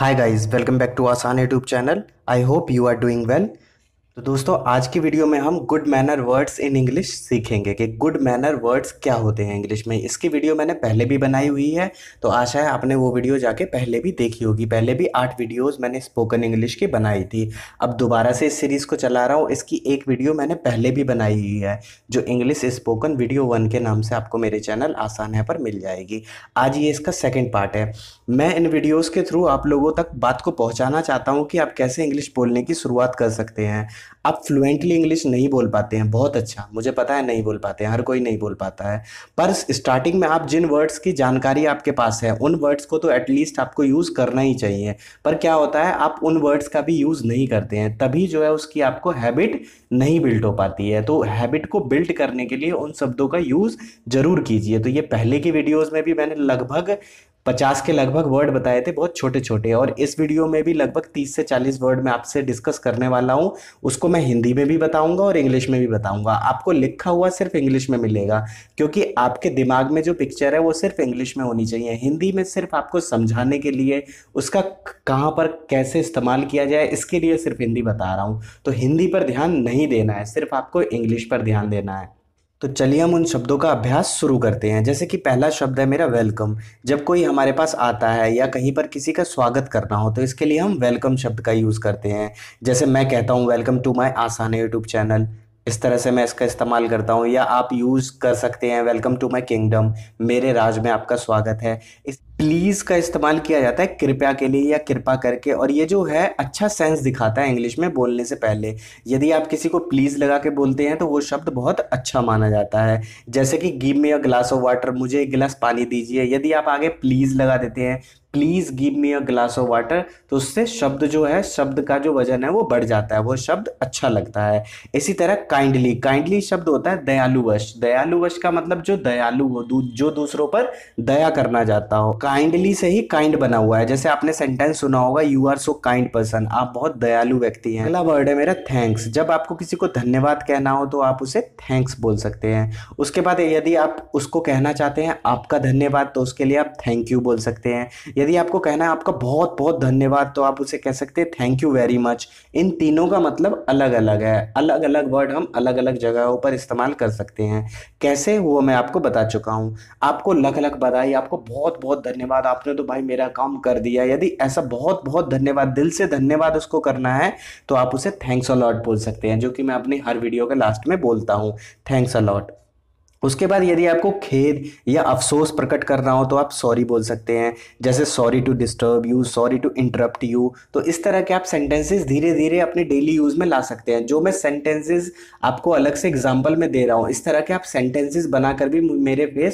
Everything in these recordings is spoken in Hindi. Hi guys, welcome back to Aasan YouTube channel. I hope you are doing well. तो दोस्तों, आज की वीडियो में हम good manner words in English सीखेंगे कि गुड मैनर वर्ड्स क्या होते हैं इंग्लिश में। इसकी वीडियो मैंने पहले भी बनाई हुई है, तो आशा है आपने वो वीडियो जाके पहले भी देखी होगी। पहले भी 8 वीडियोस मैंने स्पोकन इंग्लिश की बनाई थी। अब दोबारा से इस सीरीज़ को चला रहा हूँ। इसकी एक वीडियो मैंने पहले भी बनाई हुई है जो इंग्लिश स्पोकन वीडियो 1 के नाम से आपको मेरे चैनल आसान है पर मिल जाएगी। आज ये इसका सेकेंड पार्ट है। मैं इन वीडियोज़ के थ्रू आप लोगों तक बात को पहुँचाना चाहता हूँ कि आप कैसे इंग्लिश बोलने की शुरुआत कर सकते हैं। आप फ्लुएंटली इंग्लिश नहीं बोल पाते हैं, बहुत अच्छा, मुझे पता है नहीं बोल पाते हैं, हर कोई नहीं बोल पाता है, पर स्टार्टिंग में आप जिन वर्ड्स की जानकारी आपके पास है उन वर्ड्स को तो एटलीस्ट आपको यूज़ करना ही चाहिए। पर क्या होता है, आप उन वर्ड्स का भी यूज़ नहीं करते हैं, तभी जो है उसकी आपको हैबिट नहीं बिल्ड हो पाती है। तो हैबिट को बिल्ड करने के लिए उन शब्दों का यूज़ ज़रूर कीजिए। तो ये पहले की वीडियोज़ में भी मैंने लगभग 50 के लगभग वर्ड बताए थे, बहुत छोटे छोटे, और इस वीडियो में भी लगभग 30 से 40 वर्ड मैं आपसे डिस्कस करने वाला हूं। उसको मैं हिंदी में भी बताऊंगा और इंग्लिश में भी बताऊंगा। आपको लिखा हुआ सिर्फ इंग्लिश में मिलेगा, क्योंकि आपके दिमाग में जो पिक्चर है वो सिर्फ इंग्लिश में होनी चाहिए। हिंदी में सिर्फ आपको समझाने के लिए उसका कहाँ पर कैसे इस्तेमाल किया जाए, इसके लिए सिर्फ हिंदी बता रहा हूँ। तो हिंदी पर ध्यान नहीं देना है, सिर्फ आपको इंग्लिश पर ध्यान देना है। तो चलिए हम उन शब्दों का अभ्यास शुरू करते हैं। जैसे कि पहला शब्द है मेरा वेलकम। जब कोई हमारे पास आता है या कहीं पर किसी का स्वागत करना हो तो इसके लिए हम वेलकम शब्द का यूज़ करते हैं। जैसे मैं कहता हूँ welcome to my Aasan YouTube channel, इस तरह से मैं इसका इस्तेमाल करता हूँ। या आप यूज़ कर सकते हैं वेलकम टू माय किंगडम, मेरे राज में आपका स्वागत है। इस प्लीज़ का इस्तेमाल किया जाता है कृपया के लिए या कृपा करके, और ये जो है अच्छा सेंस दिखाता है इंग्लिश में बोलने से पहले। यदि आप किसी को प्लीज़ लगा के बोलते हैं तो वो शब्द बहुत अच्छा माना जाता है। जैसे कि give me a glass of water, मुझे एक गिलास पानी दीजिए। यदि आप आगे प्लीज़ लगा देते हैं, please give me a glass of water, तो उससे शब्द जो है, शब्द का जो वजन है वो बढ़ जाता है, वो शब्द अच्छा लगता है। इसी तरह काइंडली, काइंडली शब्द होता है दयालुवश। दयालुवश का मतलब जो दयालु हो, जो दूसरों पर दया करना चाहता हो। काइंडली से ही काइंड बना हुआ है। जैसे आपने सेंटेंस सुना होगा you are so kind person, आप बहुत दयालु व्यक्ति हैं। अगला वर्ड है मेरा थैंक्स। जब आपको किसी को धन्यवाद कहना हो तो आप उसे थैंक्स बोल सकते हैं। उसके बाद यदि आप उसको कहना चाहते हैं आपका धन्यवाद, तो उसके लिए आप थैंक यू बोल सकते हैं। यदि आपको कहना है आपका बहुत बहुत धन्यवाद, तो आप उसे कह सकते हैं थैंक यू वेरी मच। इन तीनों का मतलब अलग अलग है। अलग अलग वर्ड हम अलग अलग जगहों पर इस्तेमाल कर सकते हैं। कैसे, वो मैं आपको बता चुका हूँ। आपको लख लख बधाई, आपको बहुत बहुत धन्यवाद, आपने तो भाई मेरा काम कर दिया। यदि ऐसा बहुत बहुत धन्यवाद, दिल से धन्यवाद उसको करना है, तो आप उसे थैंक्स अ लॉट बोल सकते हैं, जो कि मैं अपनी हर वीडियो के लास्ट में बोलता हूँ, थैंक्स अ लॉट। उसके बाद यदि आपको खेद या अफसोस प्रकट करना हो तो आप सॉरी बोल सकते हैं। जैसे sorry to disturb you, sorry to interrupt you. तो इस तरह के आप सेंटेंसेस धीरे धीरे अपने डेली यूज़ में ला सकते हैं। जो मैं सेंटेंसेस आपको अलग से एग्जांपल में दे रहा हूँ, इस तरह के आप सेंटेंसेस बनाकर भी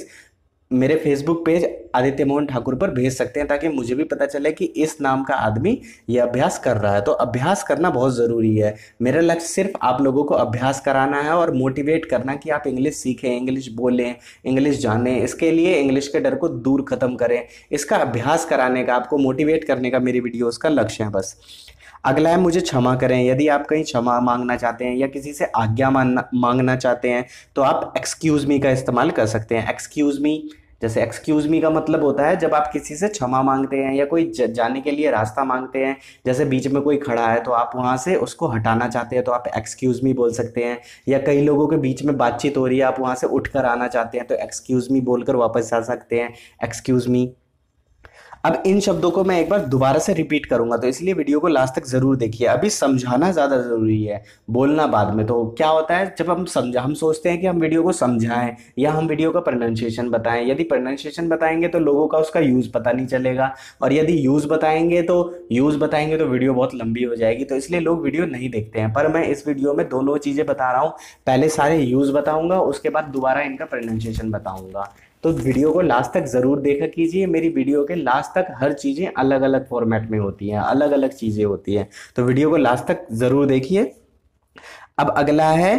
मेरे फेसबुक पेज आदित्य मोहन ठाकुर पर भेज सकते हैं, ताकि मुझे भी पता चले कि इस नाम का आदमी ये अभ्यास कर रहा है। तो अभ्यास करना बहुत ज़रूरी है। मेरा लक्ष्य सिर्फ आप लोगों को अभ्यास कराना है और मोटिवेट करना कि आप इंग्लिश सीखें, इंग्लिश बोलें, इंग्लिश जानें। इसके लिए इंग्लिश के डर को दूर ख़त्म करें। इसका अभ्यास कराने का, आपको मोटिवेट करने का मेरी वीडियोज़ का लक्ष्य है बस। अगला है मुझे क्षमा करें। यदि आप कहीं क्षमा मांगना चाहते हैं या किसी से आज्ञा मांगना चाहते हैं तो आप एक्सक्यूज़ मी का इस्तेमाल कर सकते हैं। एक्सक्यूज़ मी, जैसे एक्सक्यूज़ मी का मतलब होता है जब आप किसी से क्षमा मांगते हैं या कोई जाने के लिए रास्ता मांगते हैं। जैसे बीच में कोई खड़ा है तो आप वहाँ से उसको हटाना चाहते हैं, तो आप एक्सक्यूज़ मी बोल सकते हैं। या कई लोगों के बीच में बातचीत हो रही है, आप वहाँ से उठ कर आना चाहते हैं, तो एक्सक्यूज़ मी बोलकर वापस आ सकते हैं, एक्सक्यूज़ मी। अब इन शब्दों को मैं एक बार दोबारा से रिपीट करूंगा, तो इसलिए वीडियो को लास्ट तक ज़रूर देखिए। अभी समझाना ज़्यादा ज़रूरी है, बोलना बाद में। तो क्या होता है, जब हम सोचते हैं कि हम वीडियो को समझाएं या हम वीडियो का प्रोनाउंसिएशन बताएं। यदि प्रोनाउंसिएशन बताएंगे तो लोगों का उसका यूज़ पता नहीं चलेगा, और यदि यूज़ बताएंगे तो वीडियो बहुत लंबी हो जाएगी, तो इसलिए लोग वीडियो नहीं देखते हैं। पर मैं इस वीडियो में दोनों चीज़ें बता रहा हूँ। पहले सारे यूज़ बताऊँगा, उसके बाद दोबारा इनका प्रोनाउंसिएशन बताऊँगा। तो वीडियो को लास्ट तक ज़रूर देखा कीजिए। मेरी वीडियो के लास्ट तक हर चीज़ें अलग अलग फॉर्मेट में होती हैं, अलग अलग चीज़ें होती हैं, तो वीडियो को लास्ट तक ज़रूर देखिए। अब अगला है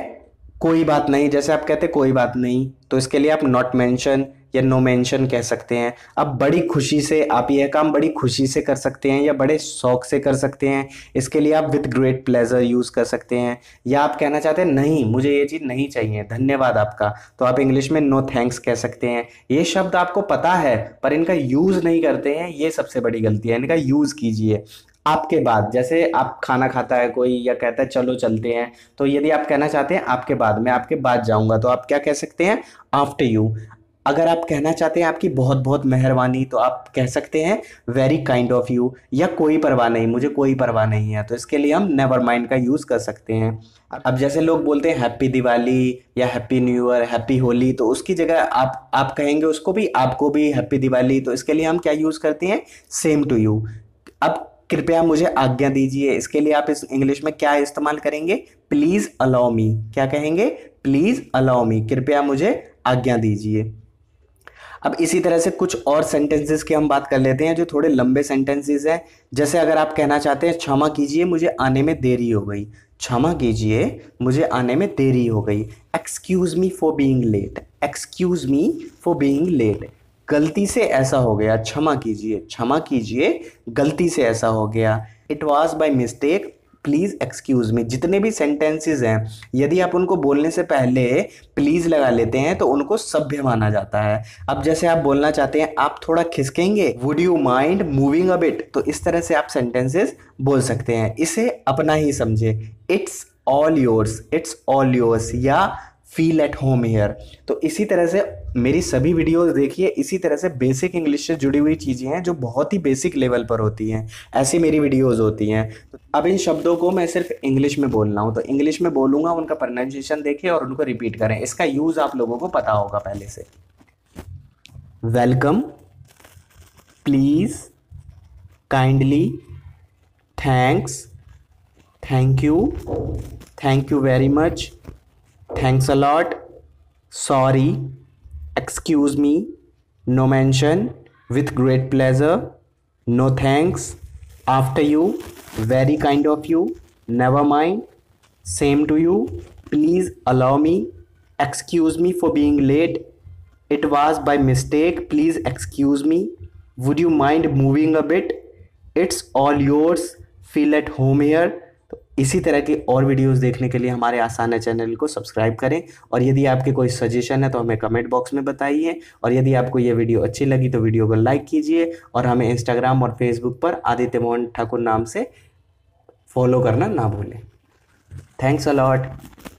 कोई बात नहीं। जैसे आप कहते कोई बात नहीं, तो इसके लिए आप नॉट मेंशन या नो मेंशन कह सकते हैं। अब बड़ी खुशी से आप यह काम बड़ी खुशी से कर सकते हैं या बड़े शौक से कर सकते हैं। इसके लिए आप विद ग्रेट प्लेजर यूज़ कर सकते हैं, या आप कहना चाहते हैं नहीं मुझे ये चीज़ नहीं चाहिए, धन्यवाद आपका, तो आप इंग्लिश में नो थैंक्स कह सकते हैं। ये शब्द आपको पता है पर इनका यूज़ नहीं करते हैं, ये सबसे बड़ी गलती है, इनका यूज़ कीजिए। आपके बाद, जैसे आप खाना खाता है कोई या कहता है चलो चलते हैं, तो यदि आप कहना चाहते हैं आपके बाद, मैं आपके बाद जाऊंगा, तो आप क्या कह सकते हैं, आफ्टर यू। अगर आप कहना चाहते हैं आपकी बहुत बहुत मेहरबानी, तो आप कह सकते हैं वेरी काइंड ऑफ यू, या कोई परवाह नहीं, मुझे कोई परवाह नहीं है, तो इसके लिए हम नेवर माइंड का यूज़ कर सकते हैं। अब जैसे लोग बोलते हैं हैप्पी दिवाली या happy new year, happy Holi, तो उसकी जगह आप कहेंगे उसको भी, आपको भी हैप्पी दिवाली, तो इसके लिए हम क्या यूज़ करते हैं, सेम टू यू। अब कृपया मुझे आज्ञा दीजिए, इसके लिए आप इस इंग्लिश में क्या इस्तेमाल करेंगे, प्लीज़ अलाउ मी, क्या कहेंगे, प्लीज़ अलाउ मी, कृपया मुझे आज्ञा दीजिए। अब इसी तरह से कुछ और सेंटेंसेस की हम बात कर लेते हैं जो थोड़े लंबे सेंटेंसेस हैं। जैसे अगर आप कहना चाहते हैं क्षमा कीजिए मुझे आने में देरी हो गई, क्षमा कीजिए मुझे आने में देरी हो गई, excuse me for being late, excuse me for being late, गलती से ऐसा हो गया, क्षमा कीजिए, क्षमा कीजिए गलती से ऐसा हो गया, it was by mistake, please excuse me. जितने भी सेंटेंसेस हैं यदि आप उनको बोलने से पहले प्लीज़ लगा लेते हैं तो उनको सभ्य माना जाता है। अब जैसे आप बोलना चाहते हैं आप थोड़ा खिसकेंगे, would you mind moving a bit, तो इस तरह से आप सेंटेंसेस बोल सकते हैं। इसे अपना ही समझे, it's all yours, it's all yours, या फील एट होम हेयर। तो इसी तरह से मेरी सभी वीडियोस देखिए, इसी तरह से बेसिक इंग्लिश से जुड़ी हुई चीज़ें हैं जो बहुत ही बेसिक लेवल पर होती हैं, ऐसी मेरी वीडियोस होती हैं। अब इन शब्दों को मैं सिर्फ इंग्लिश में बोलना हूँ, तो इंग्लिश में बोलूँगा, उनका प्रोनाउंसिएशन देखें और उनको रिपीट करें। इसका यूज़ आप लोगों को पता होगा पहले से। Welcome, please, kindly, thanks, thank you very much, thanks a lot, sorry, excuse me, no mention, with great pleasure, no thanks, after you, very kind of you, never mind, same to you, please allow me, excuse me for being late, it was by mistake, please excuse me, would you mind moving a bit, it's all yours, feel at home here. इसी तरह की और वीडियोस देखने के लिए हमारे आसान है चैनल को सब्सक्राइब करें, और यदि आपके कोई सजेशन है तो हमें कमेंट बॉक्स में बताइए, और यदि आपको ये वीडियो अच्छी लगी तो वीडियो को लाइक कीजिए, और हमें इंस्टाग्राम और फेसबुक पर आदित्य मोहन ठाकुर नाम से फॉलो करना ना भूलें। Thanks a lot.